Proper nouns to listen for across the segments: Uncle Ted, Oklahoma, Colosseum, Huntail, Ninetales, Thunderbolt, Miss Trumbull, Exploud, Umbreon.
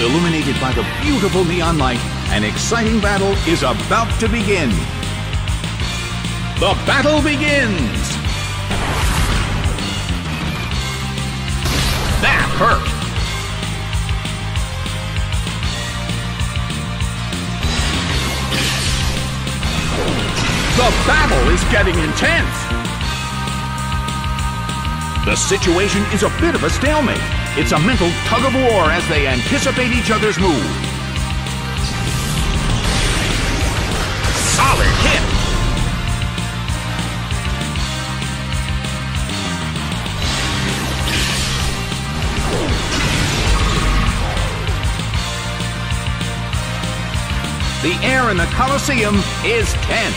illuminated by the beautiful neon light, an exciting battle is about to begin. The battle begins! That hurt! The battle is getting intense! The situation is a bit of a stalemate. It's a mental tug-of-war as they anticipate each other's move. Solid hit! The air in the Colosseum is tense.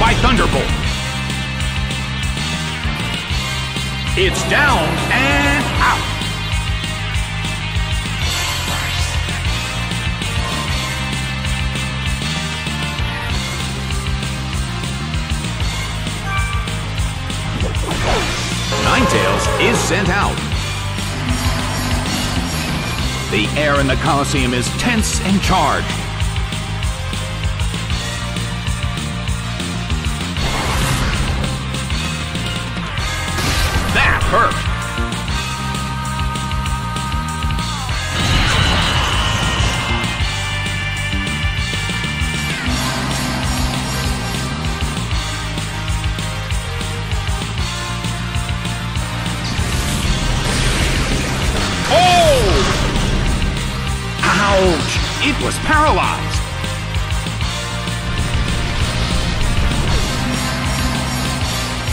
By Thunderbolt. It's down and out. Ninetales is sent out. The air in the Colosseum is tense and charged. Hurt. Oh! Ouch! It was paralyzed.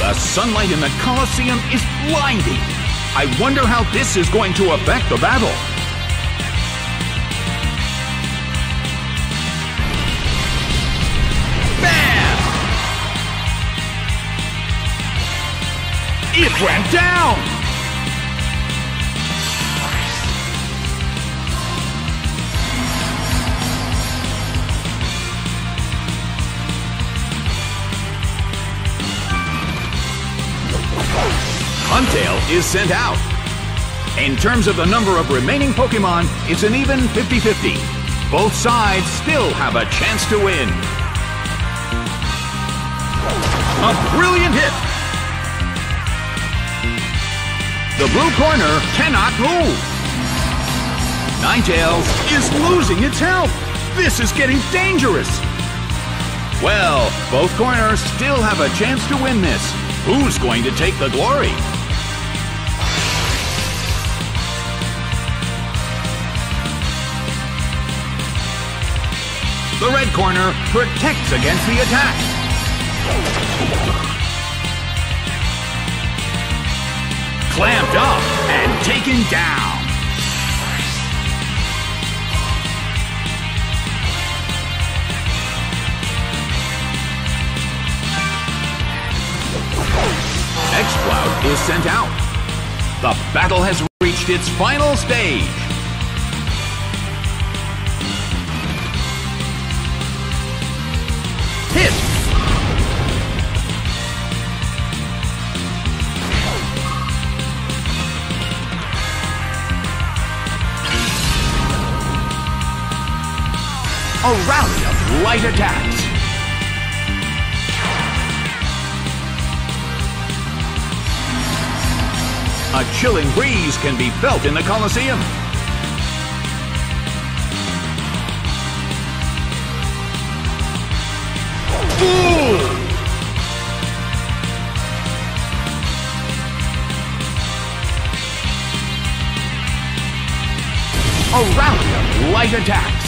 The sunlight in the Colosseum is blinding. I wonder how this is going to affect the battle. Bam! It went down! Huntail is sent out. In terms of the number of remaining Pokémon, it's an even 50-50. Both sides still have a chance to win. A brilliant hit! The blue corner cannot move. Ninetales is losing its health. This is getting dangerous. Well, both corners still have a chance to win this. Who's going to take the glory? The red corner protects against the attack. Clamped up and taken down. Exploud is sent out. The battle has reached its final stage. Hit! A rally of light attacks. A chilling breeze can be felt in the Colosseum. A round of light attacks.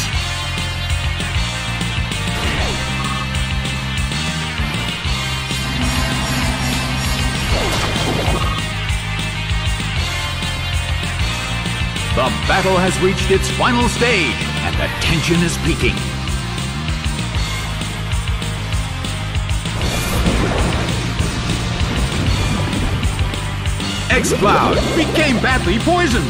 The battle has reached its final stage, and the tension is peaking. Exploud became badly poisoned.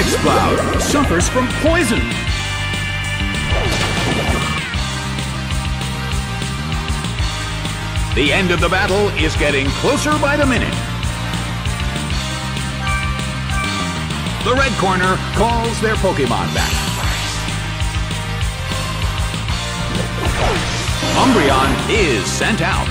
Exploud suffers from poison. The end of the battle is getting closer by the minute. The red corner calls their Pokémon back. Umbreon is sent out.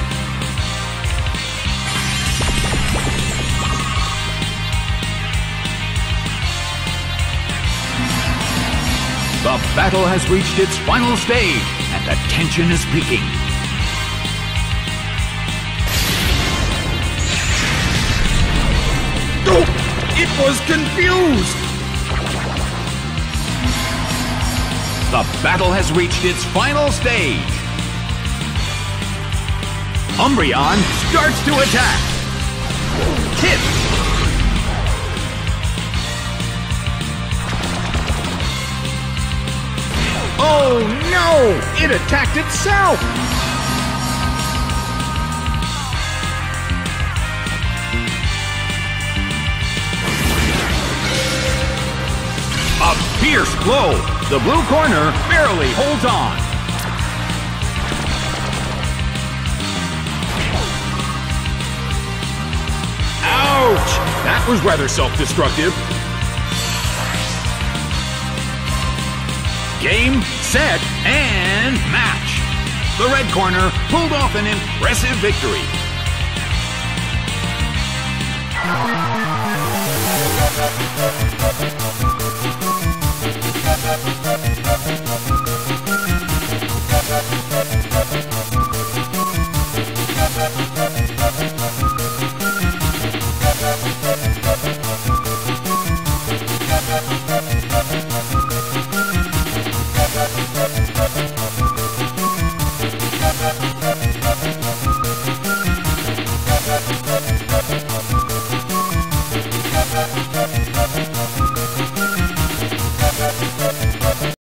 The battle has reached its final stage, and the tension is peaking. It was confused! The battle has reached its final stage. Umbreon starts to attack. Hit! Oh no! It attacked itself! A fierce blow! The blue corner barely holds on. Ouch! That was rather self-destructive. Game, set, and match! The red corner pulled off an impressive victory.